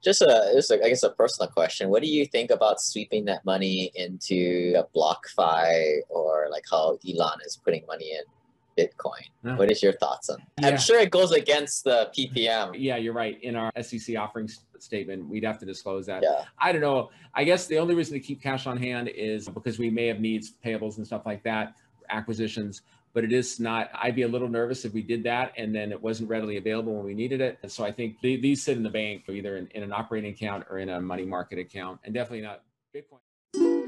Just, I guess, a personal question. What do you think about sweeping that money into a BlockFi, or like how Elon is putting money in Bitcoin? Yeah. What is your thoughts on that? Yeah. I'm sure it goes against the PPM. Yeah, you're right. In our SEC offering statement, we'd have to disclose that. Yeah. I don't know. I guess the only reason to keep cash on hand is because we may have needs, payables and stuff like that, acquisitions. But it is not, I'd be a little nervous if we did that and then it wasn't readily available when we needed it. And so I think these sit in the bank, either in an operating account or in a money market account, and definitely not Bitcoin.